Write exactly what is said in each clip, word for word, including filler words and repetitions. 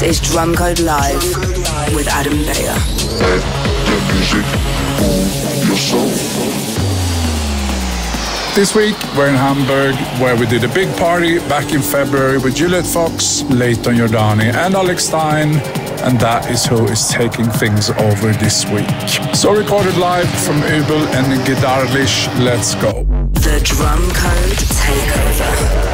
This is Drum Code Live with Adam Beyer. Let the music move your soul. This week we're in Hamburg, where we did a big party back in February with Juliet Fox, Leighton Jordani and Alex Stein. And that is who is taking things over this week. So recorded live from Übel and Gedarlisch, let's go. The Drum Code Takeover.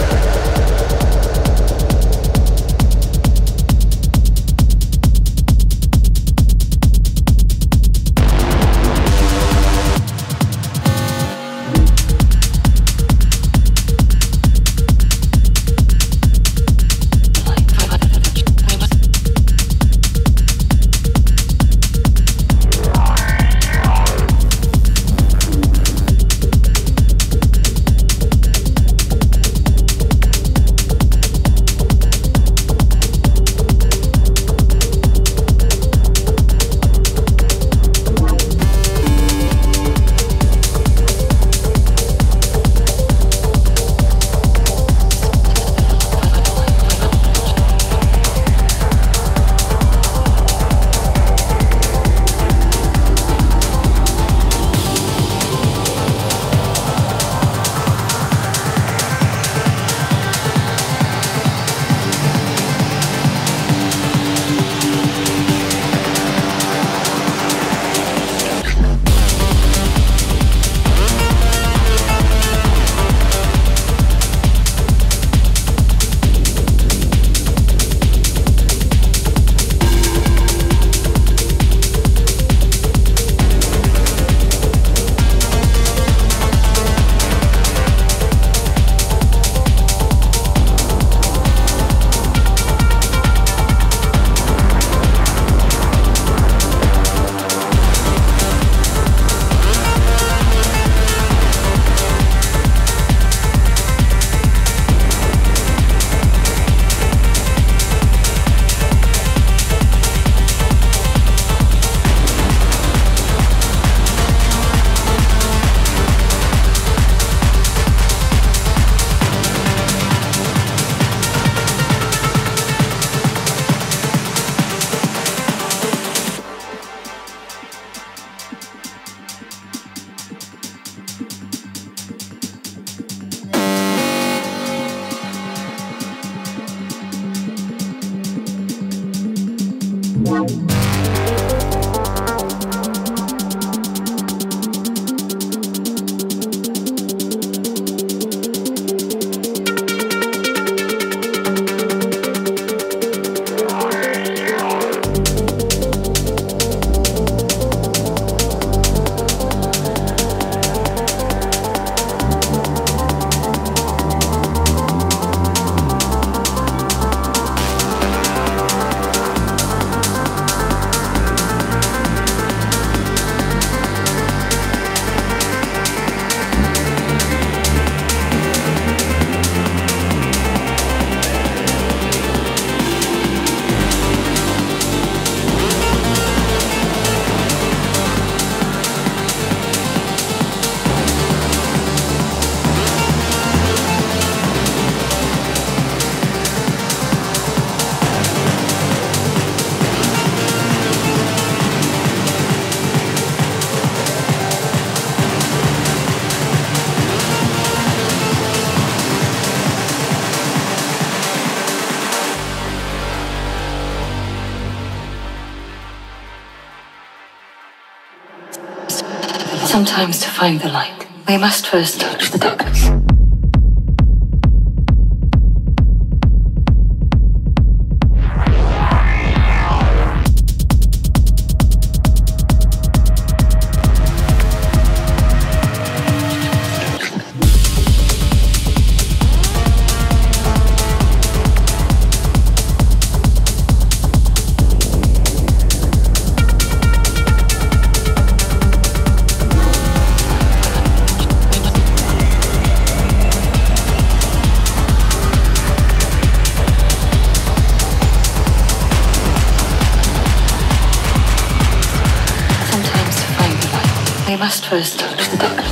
Sometimes to find the light, we must first touch the darkness. First touch the darkness.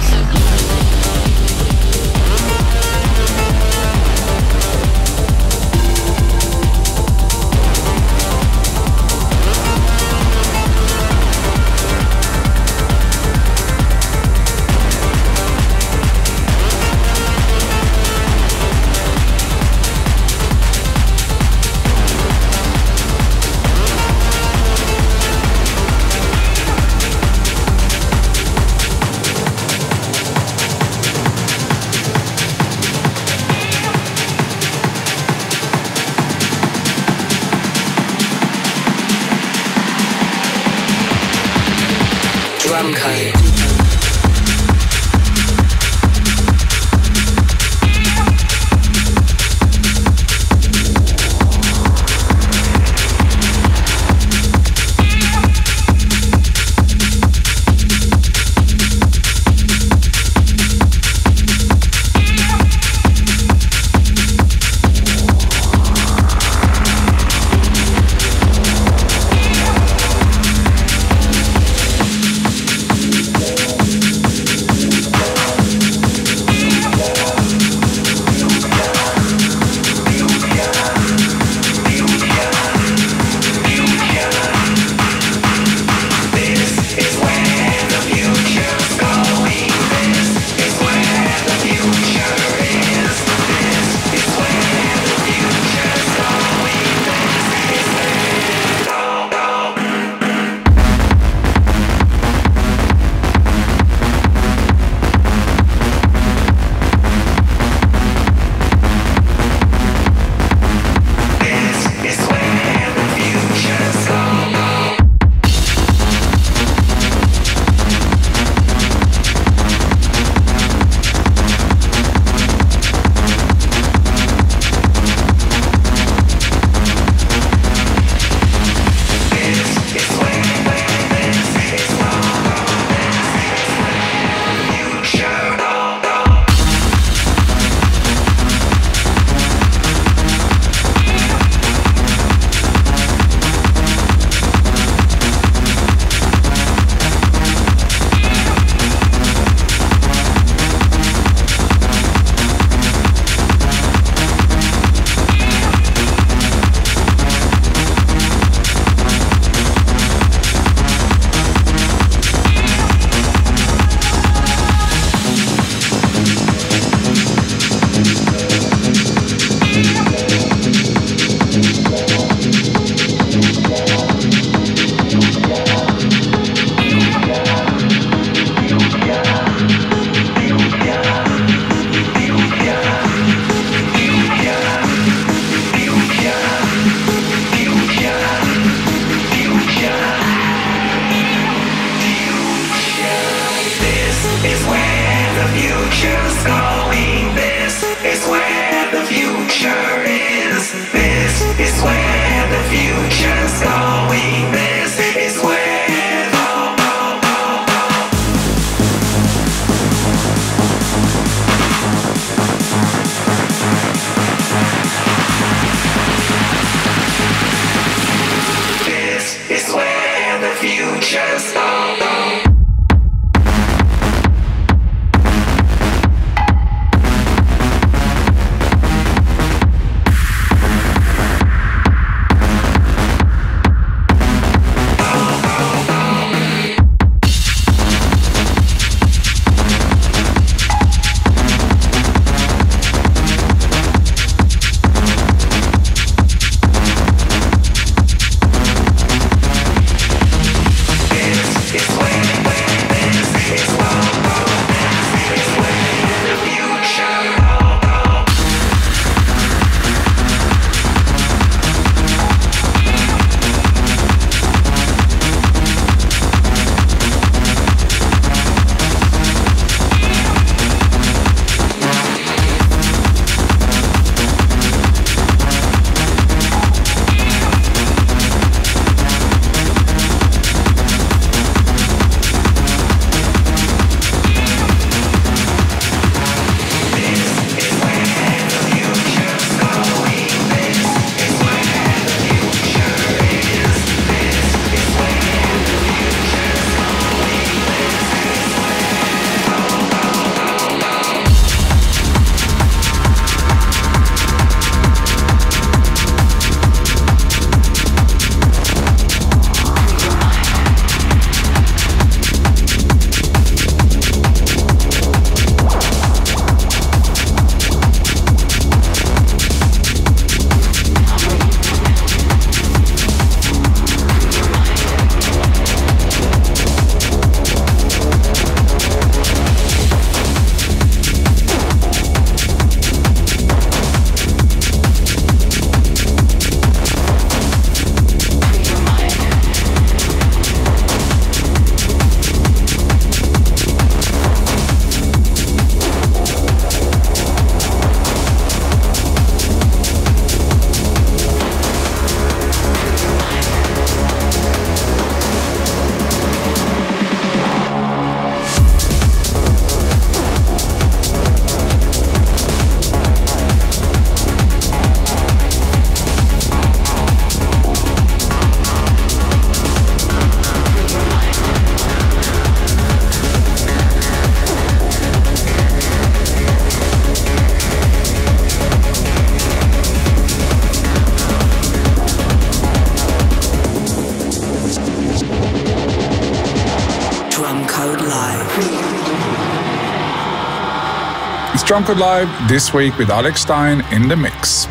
Drum Code. Just Drum Code Live. It's Drum Code Live this week with Alex Stein in the mix.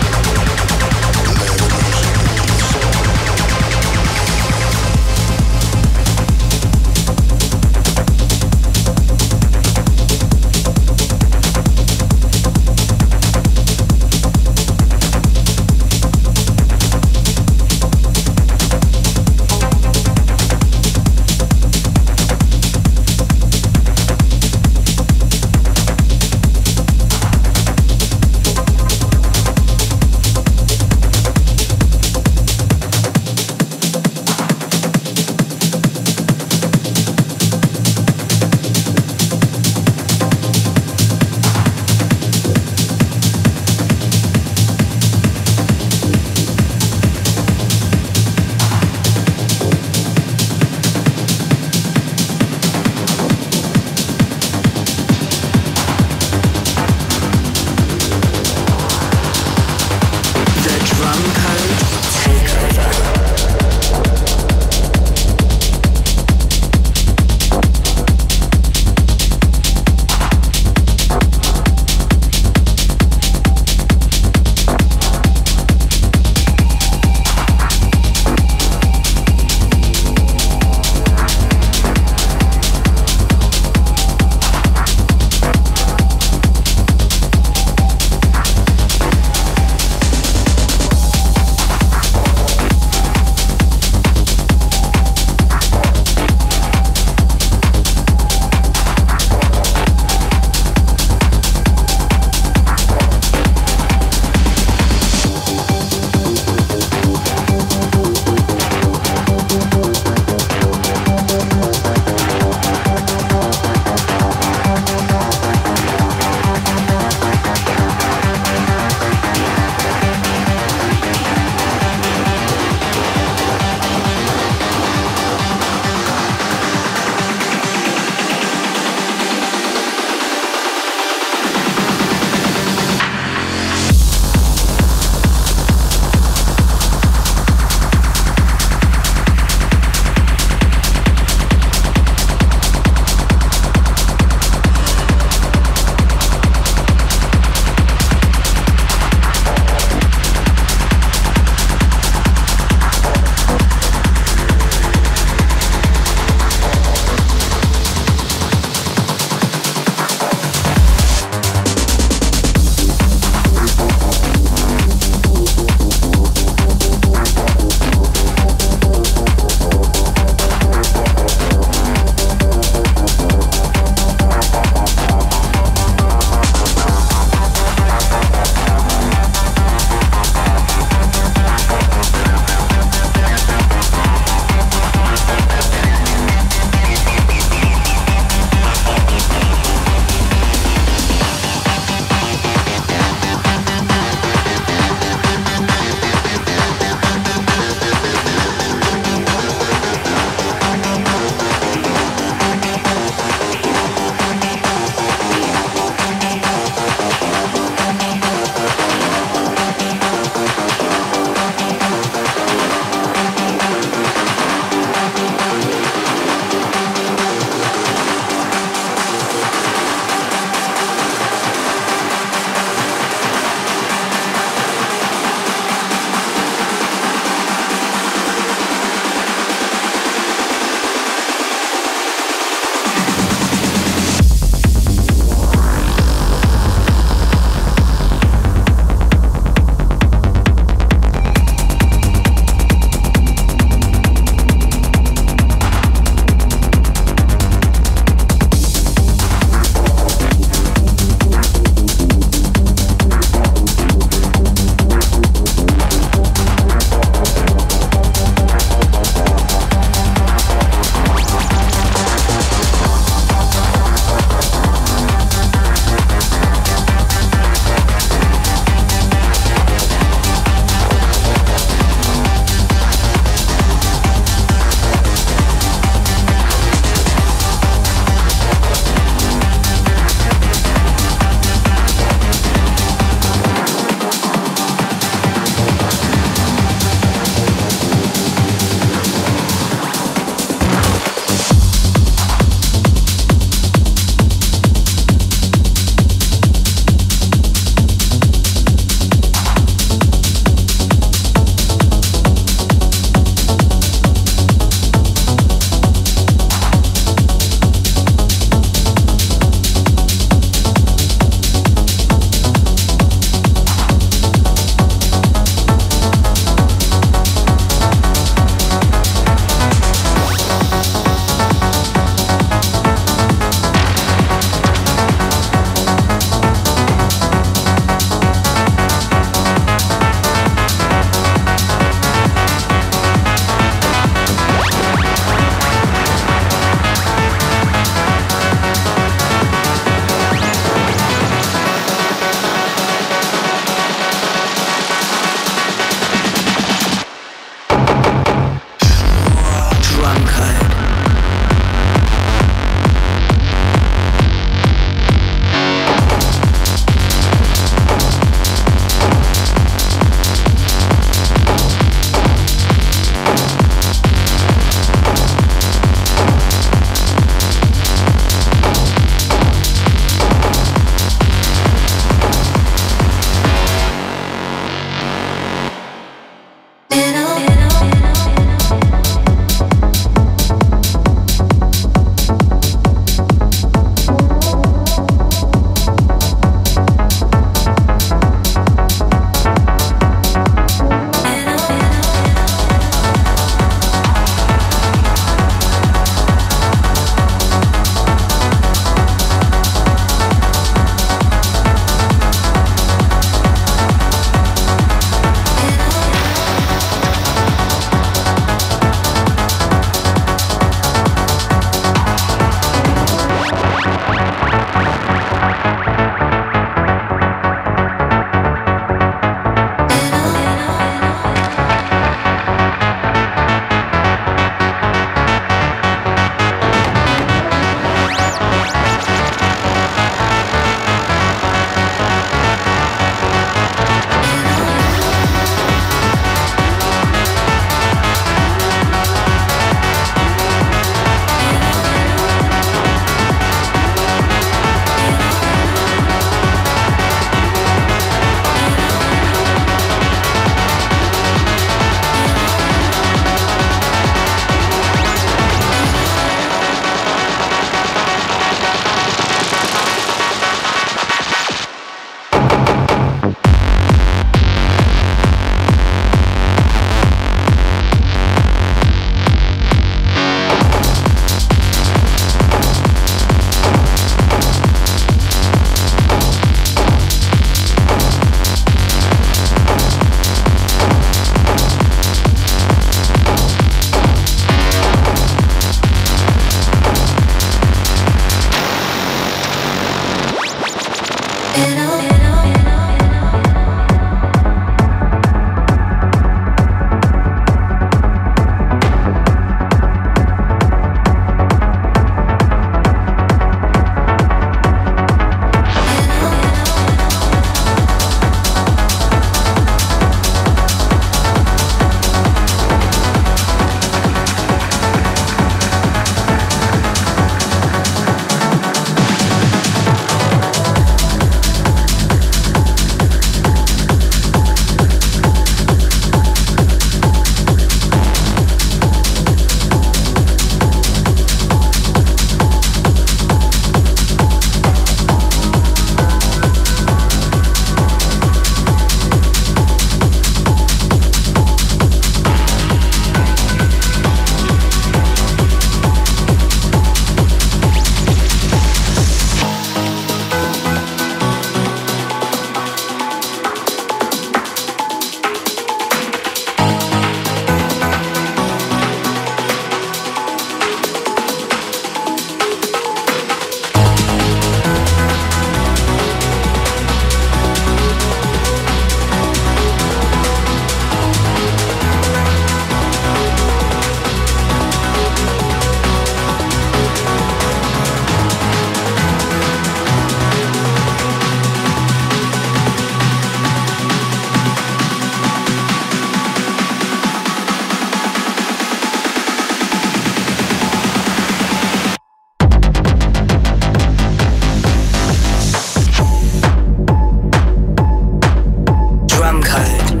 Drum Code.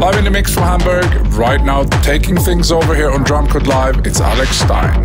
Live in the mix from Hamburg, right now taking things over here on Drum Code Live, it's Alex Stein.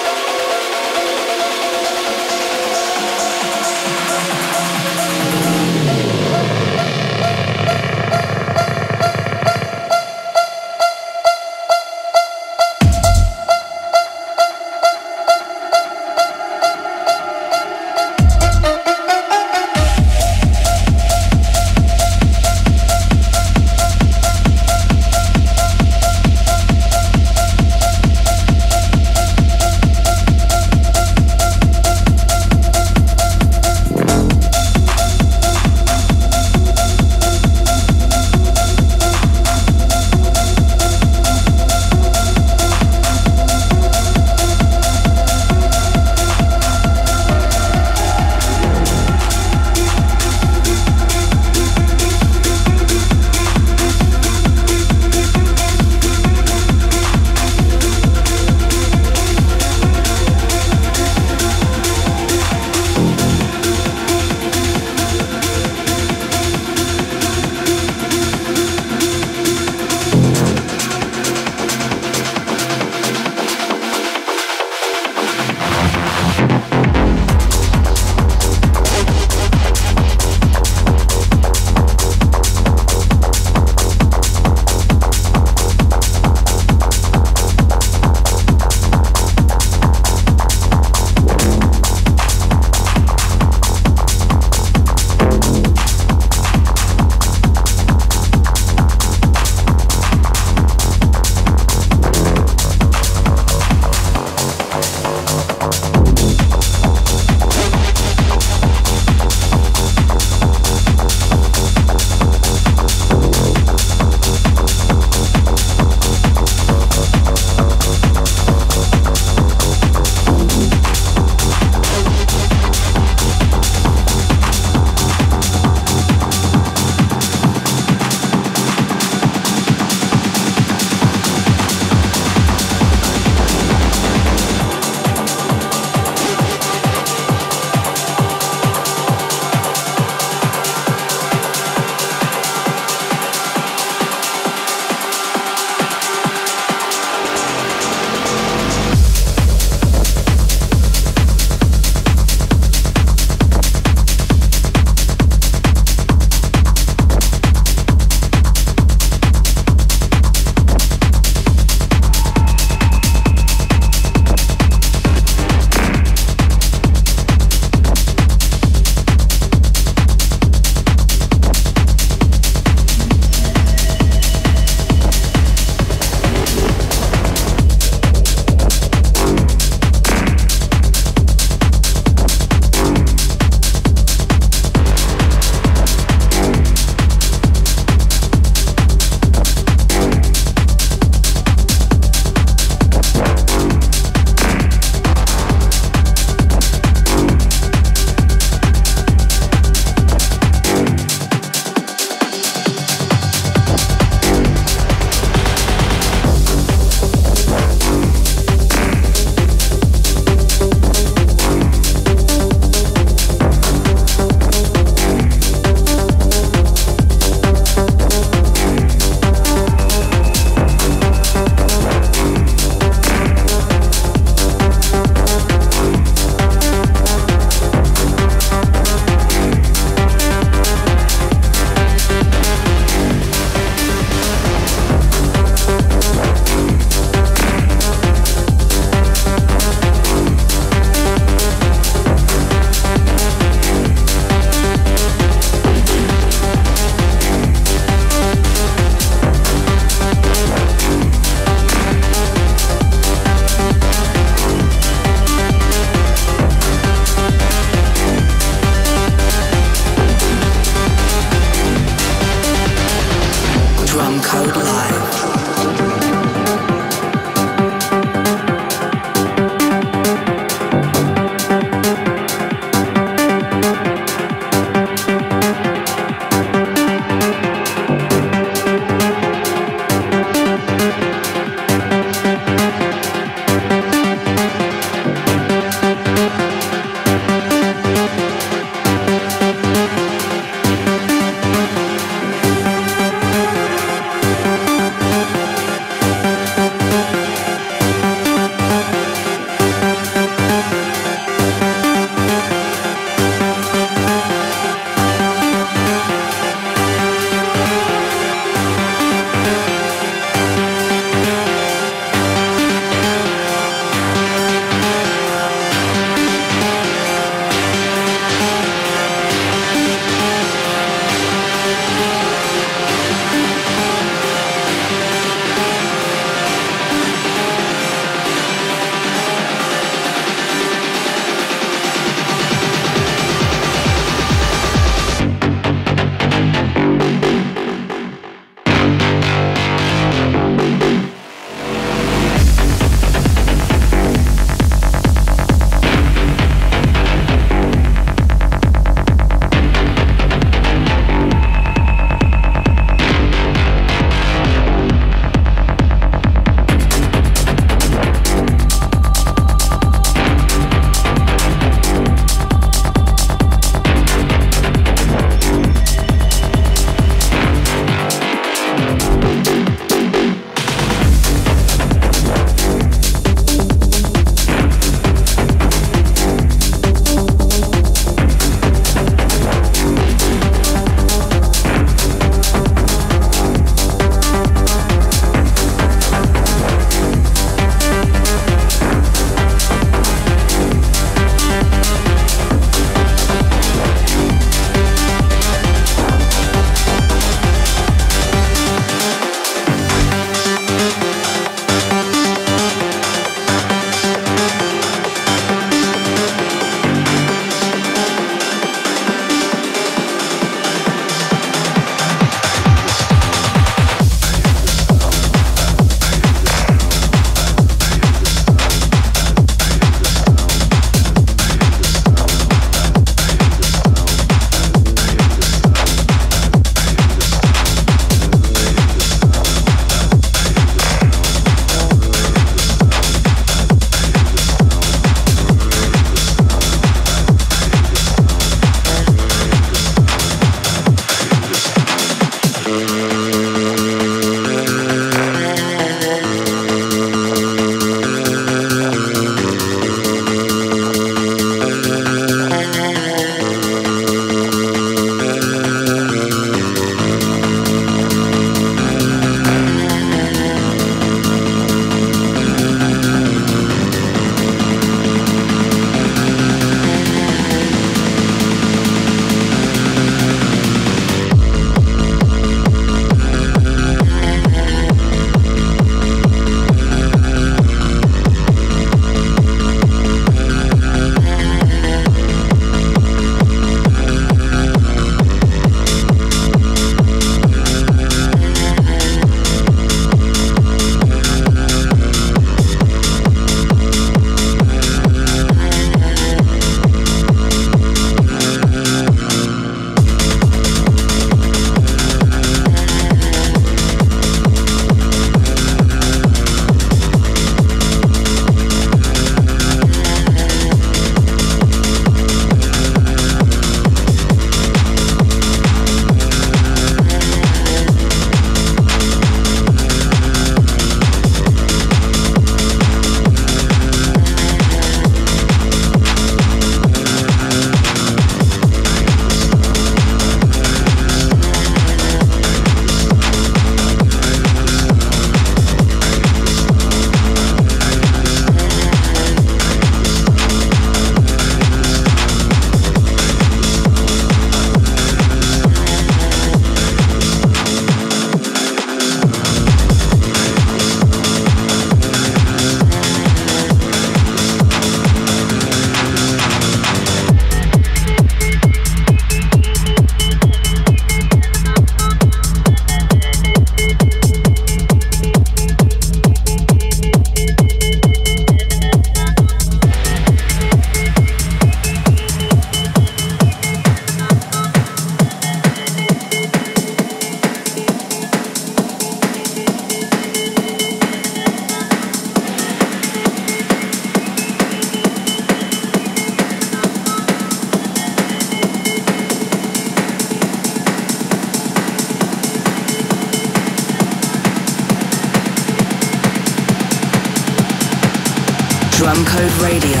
Drum Code Radio.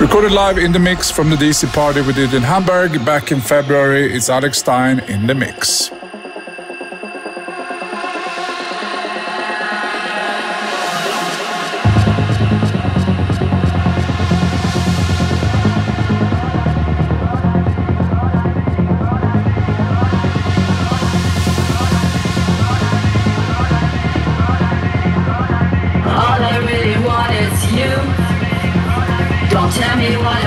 Recorded live in the mix from the D C party we did in Hamburg back in February, it's Alex Stein in the mix. All I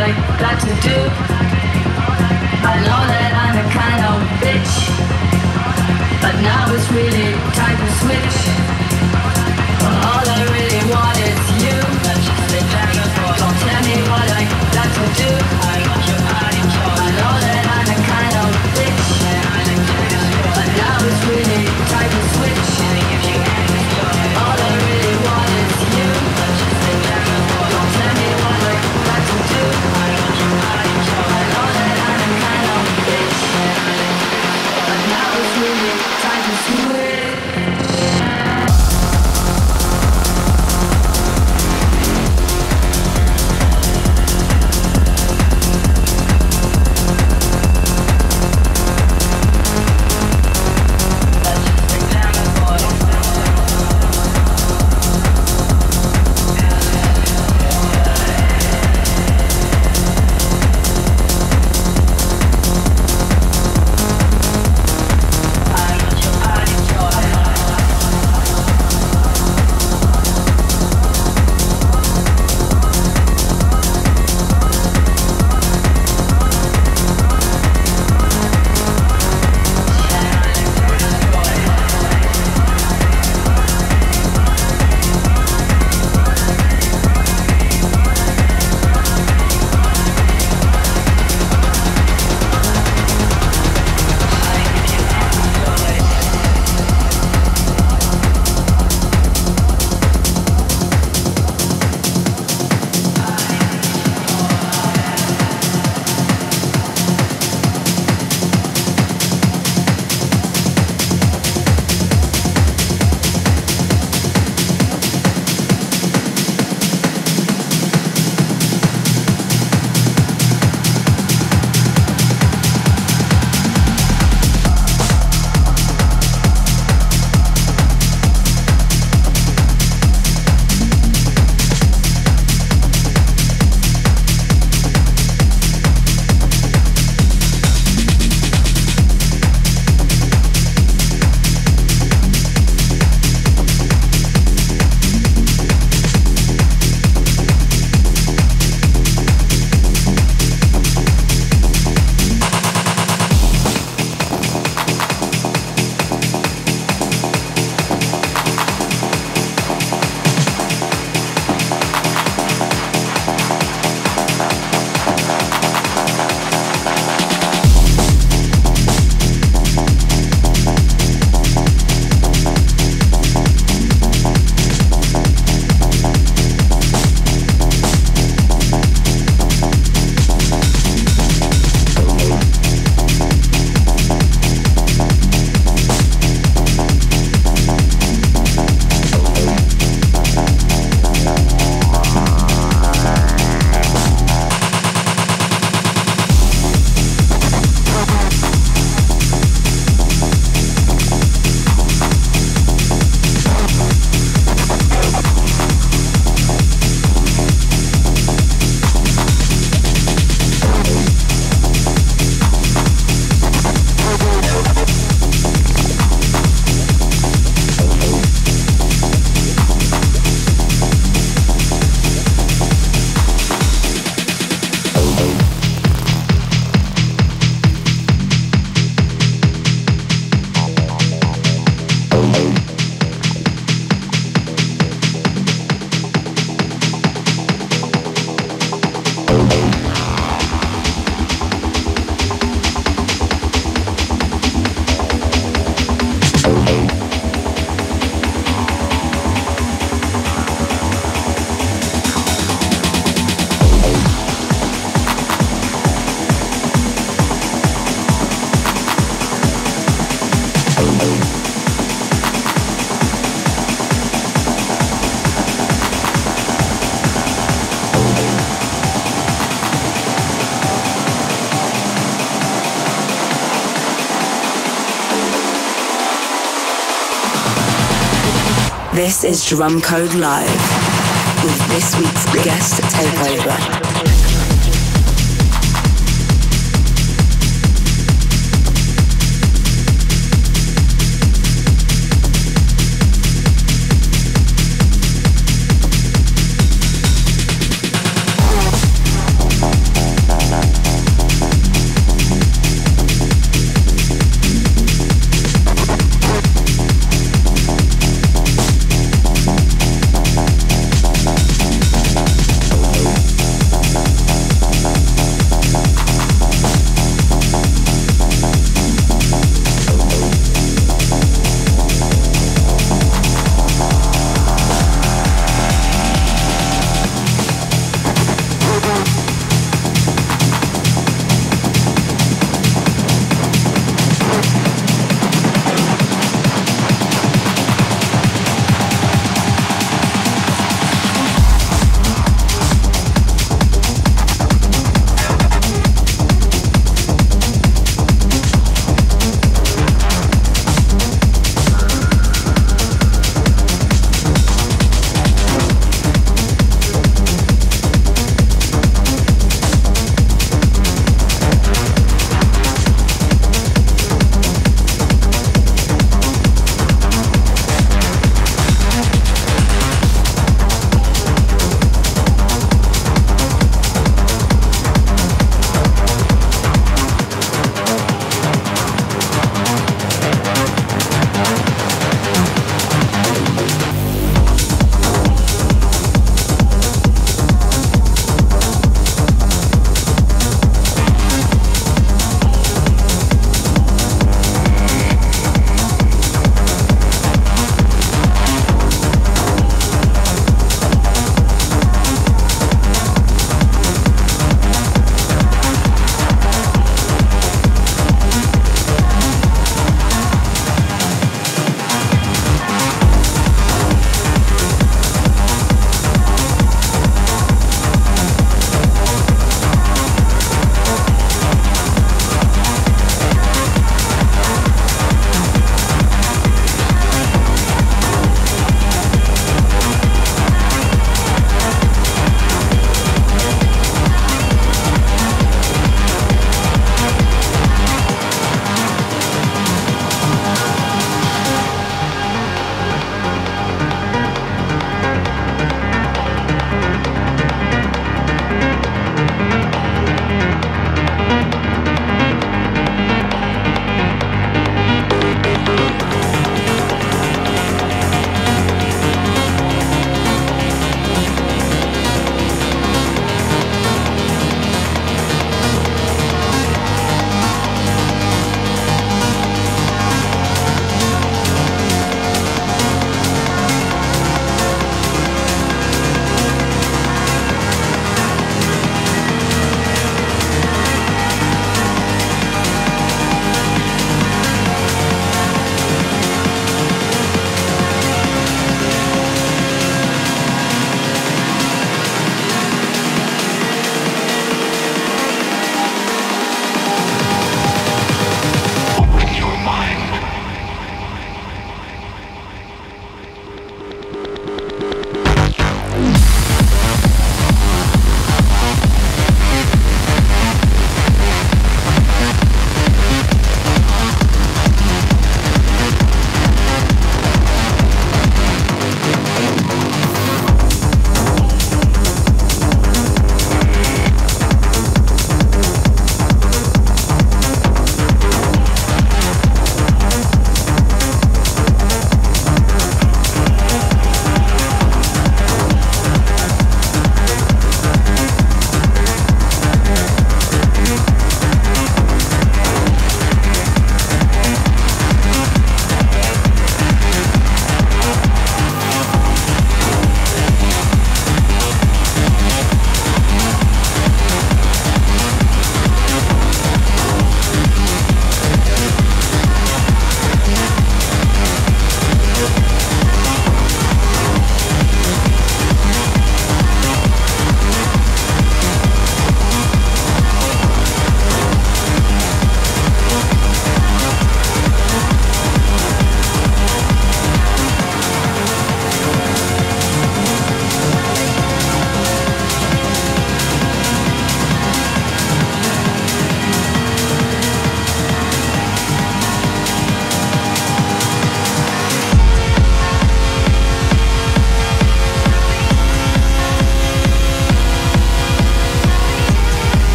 This is Drum Code Live with this week's guest takeover.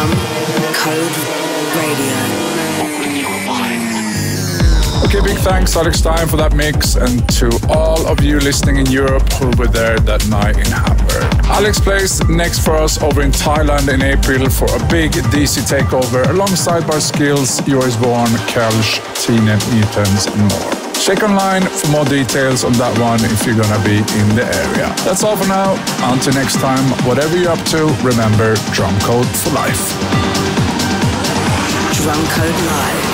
Drum Code Radio. Okay, big thanks Alex Stein for that mix, and to all of you listening in Europe who were there that night in Hamburg. Alex plays next for us over in Thailand in April for a big D C takeover alongside Bar Skills, Yours Born, Kelsch, T N T, and more. Check online for more details on that one if you're gonna be in the area. That's all for now. Until next time, whatever you're up to, remember Drum Code for life. Drum Code Live.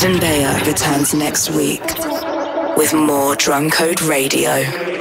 Adam Beyer returns next week with more Drum Code Radio.